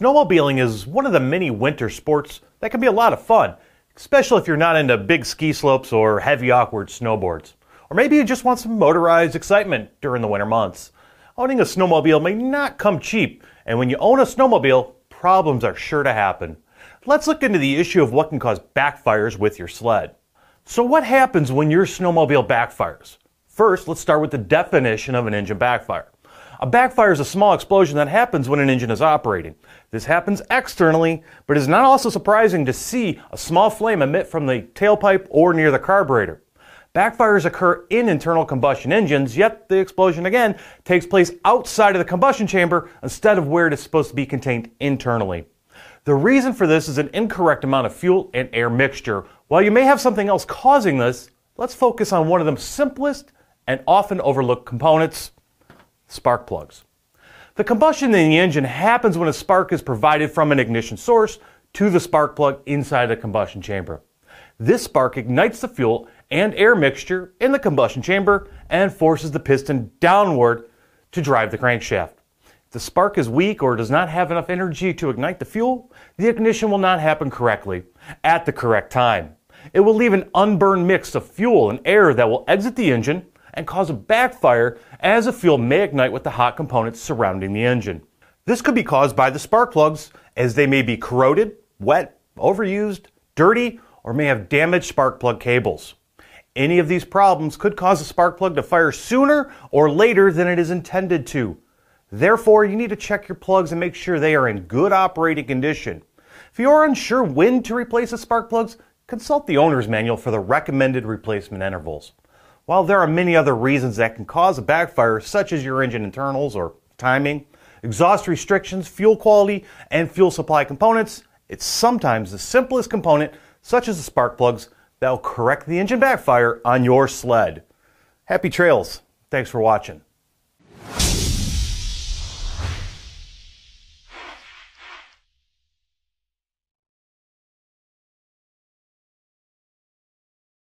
Snowmobiling is one of the many winter sports that can be a lot of fun, especially if you're not into big ski slopes or heavy awkward snowboards. Or maybe you just want some motorized excitement during the winter months. Owning a snowmobile may not come cheap, and when you own a snowmobile, problems are sure to happen. Let's look into the issue of what can cause backfires with your sled. So what happens when your snowmobile backfires? First, let's start with the definition of an engine backfire. A backfire is a small explosion that happens when an engine is operating. This happens externally, but it is not also surprising to see a small flame emit from the tailpipe or near the carburetor. Backfires occur in internal combustion engines, yet the explosion again takes place outside of the combustion chamber instead of where it is supposed to be contained internally. The reason for this is an incorrect amount of fuel and air mixture. While you may have something else causing this, let's focus on one of the simplest and often overlooked components: spark plugs. The combustion in the engine happens when a spark is provided from an ignition source to the spark plug inside the combustion chamber. This spark ignites the fuel and air mixture in the combustion chamber and forces the piston downward to drive the crankshaft. If the spark is weak or does not have enough energy to ignite the fuel, the ignition will not happen correctly at the correct time. It will leave an unburned mix of fuel and air that will exit the engine and cause a backfire, as the fuel may ignite with the hot components surrounding the engine. This could be caused by the spark plugs, as they may be corroded, wet, overused, dirty, or may have damaged spark plug cables. Any of these problems could cause a spark plug to fire sooner or later than it is intended to. Therefore, you need to check your plugs and make sure they are in good operating condition. If you are unsure when to replace the spark plugs, consult the owner's manual for the recommended replacement intervals. While there are many other reasons that can cause a backfire, such as your engine internals or timing, exhaust restrictions, fuel quality, and fuel supply components, it's sometimes the simplest component, such as the spark plugs, that will correct the engine backfire on your sled. Happy trails. Thanks for watching.